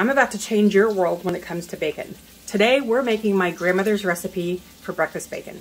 I'm about to change your world when it comes to bacon. Today, we're making my grandmother's recipe for breakfast bacon.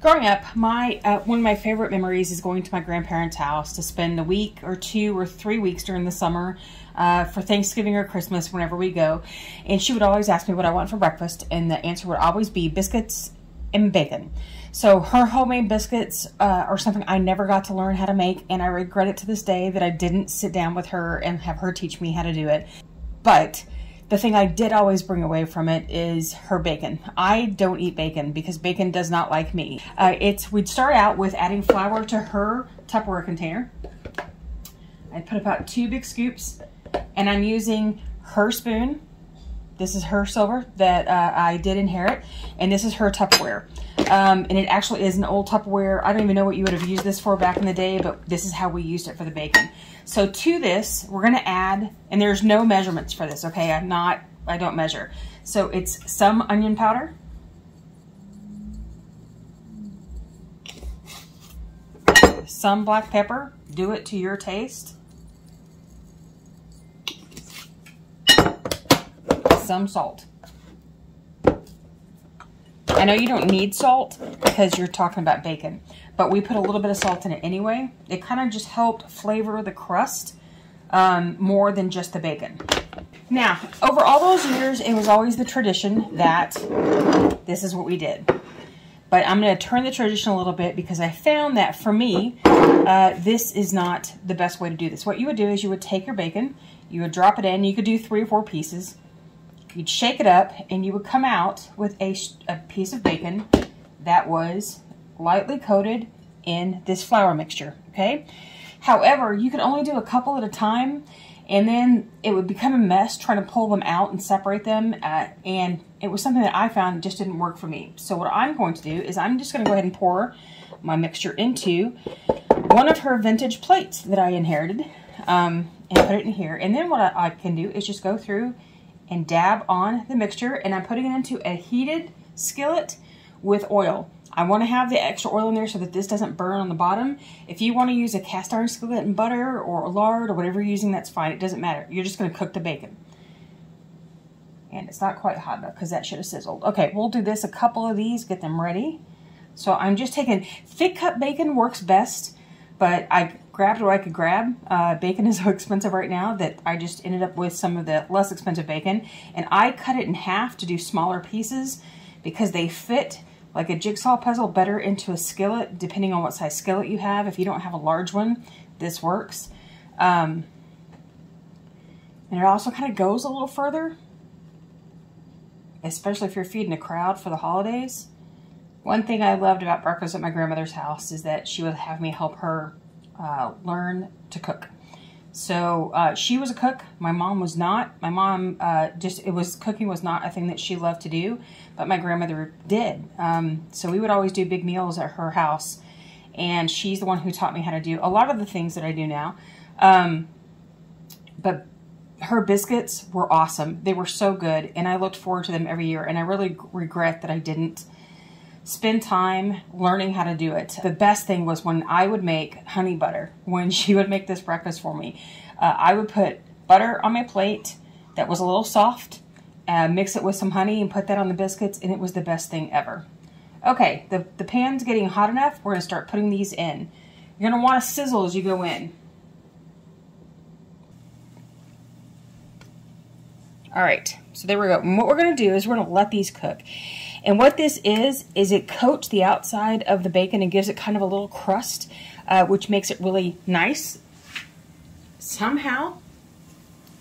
Growing up, one of my favorite memories is going to my grandparents' house to spend a week or 2 or 3 weeks during the summer for Thanksgiving or Christmas, whenever we go. And she would always ask me what I want for breakfast, and the answer would always be biscuits and bacon. So her homemade biscuits are something I never got to learn how to make, and I regret it to this day that I didn't sit down with her and have her teach me how to do it. But the thing I did always bring away from it is her bacon. I don't eat bacon because bacon does not like me. We'd start out with adding flour to her Tupperware container. I'd put about 2 big scoops, and I'm using her spoon. This is her silver that I did inherit, and this is her Tupperware. And it actually is an old Tupperware. I don't even know what you would have used this for back in the day, but this is how we used it for the bacon. So to this, we're gonna add, and there's no measurements for this, okay? I don't measure. So it's some onion powder. Some black pepper, do it to your taste. Some salt. I know you don't need salt because you're talking about bacon, but we put a little bit of salt in it anyway. It kind of just helped flavor the crust more than just the bacon. Now, over all those years, it was always the tradition that this is what we did. But I'm going to turn the tradition a little bit because I found that for me, this is not the best way to do this. What you would do is you would take your bacon, you would drop it in, you could do 3 or 4 pieces. You'd shake it up, and you would come out with a piece of bacon that was lightly coated in this flour mixture, okay? However, you could only do a couple at a time, and then it would become a mess trying to pull them out and separate them, and it was something that I found just didn't work for me. So what I'm going to do is I'm just going to go ahead and pour my mixture into one of her vintage plates that I inherited and put it in here. And then what I can do is just go through and dab on the mixture, and I'm putting it into a heated skillet with oil. I want to have the extra oil in there so that this doesn't burn on the bottom. If you want to use a cast iron skillet and butter or lard or whatever you're using, that's fine. It doesn't matter. You're just going to cook the bacon. And it's not quite hot enough because that should have sizzled. Okay, we'll do this, a couple of these, get them ready. So I'm just taking, thick cut bacon works best, but I grabbed what I could grab. Bacon is so expensive right now that I just ended up with some of the less expensive bacon. And I cut it in half to do smaller pieces because they fit like a jigsaw puzzle better into a skillet, depending on what size skillet you have. If you don't have a large one, this works. And it also kind of goes a little further, especially if you're feeding a crowd for the holidays. One thing I loved about breakfast at my grandmother's house is that she would have me help her learn to cook. So she was a cook. My mom was not. My mom cooking was not a thing that she loved to do, but my grandmother did. So we would always do big meals at her house, and she's the one who taught me how to do a lot of the things that I do now. But her biscuits were awesome. They were so good, and I looked forward to them every year, and I really regret that I didn't spend time learning how to do it. The best thing was when I would make honey butter, when she would make this breakfast for me. I would put butter on my plate that was a little soft, mix it with some honey and put that on the biscuits, and it was the best thing ever. Okay, the pan's getting hot enough. We're gonna start putting these in. You're gonna wanna sizzle as you go in. All right, so there we go. And what we're gonna do is we're gonna let these cook. And what this is it coats the outside of the bacon and gives it kind of a little crust, which makes it really nice. Somehow,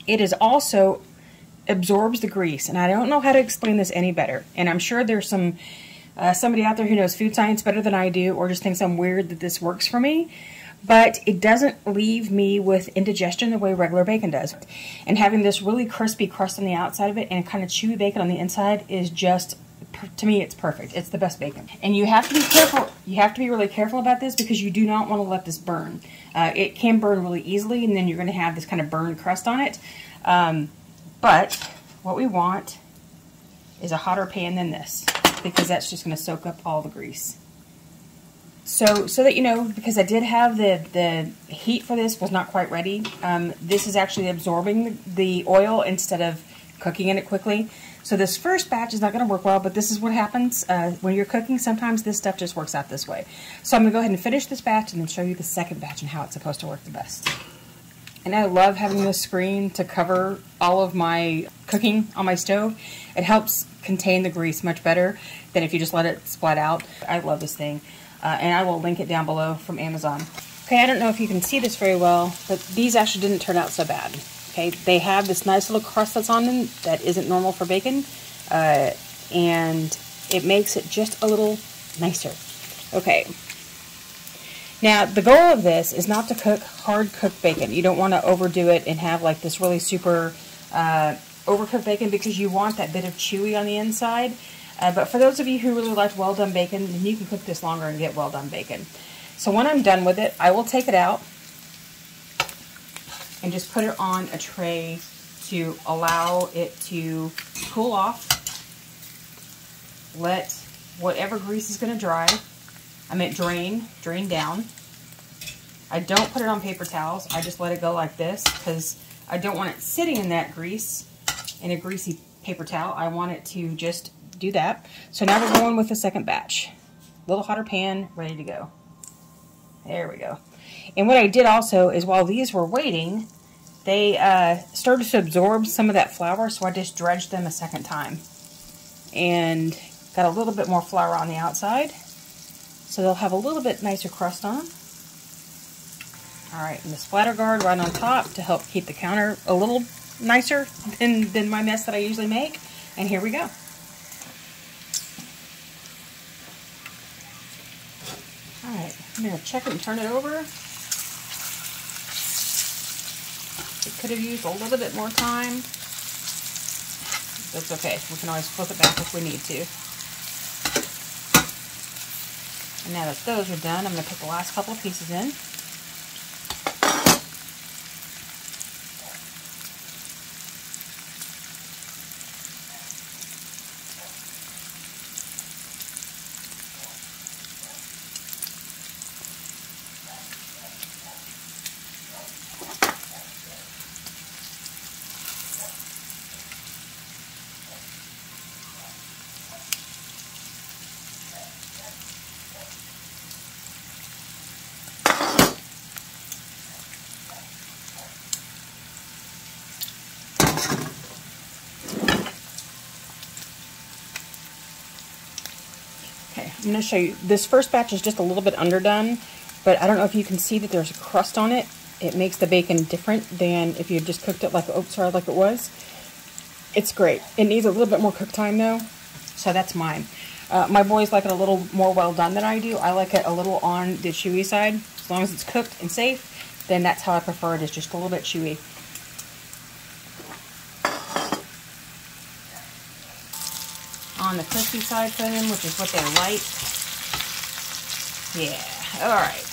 it is also absorbs the grease. And I don't know how to explain this any better. And I'm sure there's some somebody out there who knows food science better than I do, or just thinks I'm weird that this works for me. But it doesn't leave me with indigestion the way regular bacon does. And having this really crispy crust on the outside of it and kind of chewy bacon on the inside is just, to me, it's perfect. It's the best bacon. And you have to be careful. You have to be really careful about this because you do not want to let this burn. It can burn really easily, and then you're going to have this kind of burned crust on it. But what we want is a hotter pan than this because that's just going to soak up all the grease. So that you know, because I did have the heat for this was not quite ready. This is actually absorbing the oil instead of cooking in it quickly. So this first batch is not going to work well, but this is what happens when you're cooking. Sometimes this stuff just works out this way. So I'm going to go ahead and finish this batch and then show you the second batch and how it's supposed to work the best. And I love having this screen to cover all of my cooking on my stove. It helps contain the grease much better than if you just let it splat out. I love this thing. And I will link it down below from Amazon. Okay, I don't know if you can see this very well, but these actually didn't turn out so bad. Okay, they have this nice little crust that's on them that isn't normal for bacon, and it makes it just a little nicer. Okay, now the goal of this is not to cook hard-cooked bacon. You don't want to overdo it and have like this really super overcooked bacon because you want that bit of chewy on the inside. But for those of you who really like well-done bacon, then you can cook this longer and get well-done bacon. So when I'm done with it, I will take it out and just put it on a tray to allow it to cool off. Let whatever grease is going to drain down. I don't put it on paper towels. I just let it go like this because I don't want it sitting in that grease in a greasy paper towel. I want it to just do that. So now we're going with the second batch. A little hotter pan, ready to go. There we go. And what I did also is while these were waiting, they started to absorb some of that flour, so I just dredged them a second time. And got a little bit more flour on the outside, so they'll have a little bit nicer crust on them. Alright, and the splatter guard right on top to help keep the counter a little nicer than my mess that I usually make. And here we go. Alright, I'm going to check it and turn it over. It could have used a little bit more time. That's okay. We can always flip it back if we need to. And now that those are done, I'm going to put the last couple of pieces in. I'm going to show you, this first batch is just a little bit underdone, but I don't know if you can see that there's a crust on it. It makes the bacon different than if you had just cooked it like, oops, sorry, like it was. It's great. It needs a little bit more cook time though, so that's mine. My boys like it a little more well done than I do. I like it a little on the chewy side. As long as it's cooked and safe, then that's how I prefer it, is just a little bit chewy. On the crispy side for them, which is what they like. Yeah, all right.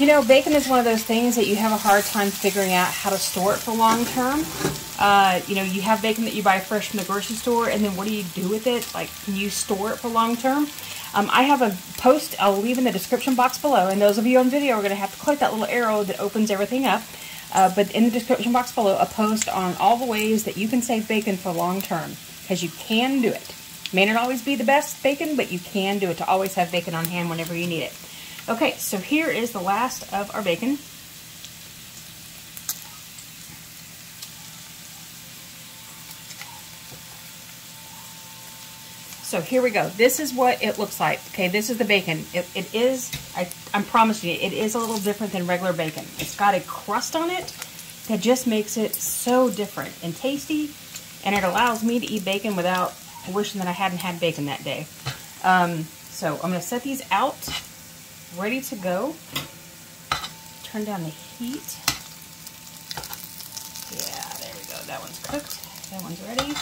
You know, bacon is one of those things that you have a hard time figuring out how to store it for long term. You know, you have bacon that you buy fresh from the grocery store, and then what do you do with it? Like, can you store it for long term? I have a post I'll leave in the description box below, and those of you on video are going to have to click that little arrow that opens everything up. But in the description box below, a post on all the ways that you can save bacon for long term, because you can do it. May not always be the best bacon, but you can do it to always have bacon on hand whenever you need it. Okay, so here is the last of our bacon. So here we go. This is what it looks like. Okay, this is the bacon. It is, I'm promising you, it is a little different than regular bacon. It's got a crust on it that just makes it so different and tasty, and it allows me to eat bacon without wishing that I hadn't had bacon that day. So I'm going to set these out, ready to go. Turn down the heat. Yeah, there we go. That one's cooked. That one's ready.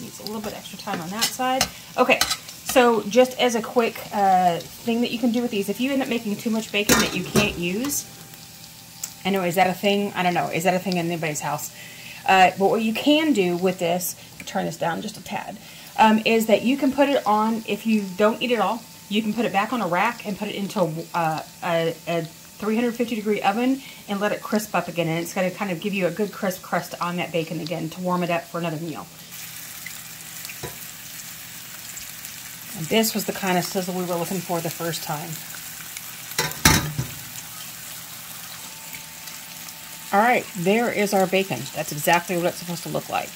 Needs a little bit extra time on that side. Okay, so just as a quick thing that you can do with these, if you end up making too much bacon that you can't use, I know, is that a thing? I don't know. Is that a thing in anybody's house? But what you can do with this, turn this down just a tad, is that you can put it on, if you don't eat it all, you can put it back on a rack and put it into a 350 degree oven and let it crisp up again. And it's going to kind of give you a good crisp crust on that bacon again to warm it up for another meal. And this was the kind of sizzle we were looking for the first time. All right, there is our bacon. That's exactly what it's supposed to look like.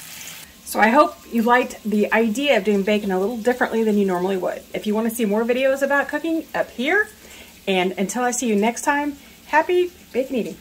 So I hope you liked the idea of doing bacon a little differently than you normally would. If you want to see more videos about cooking, up here. And until I see you next time, happy bacon eating.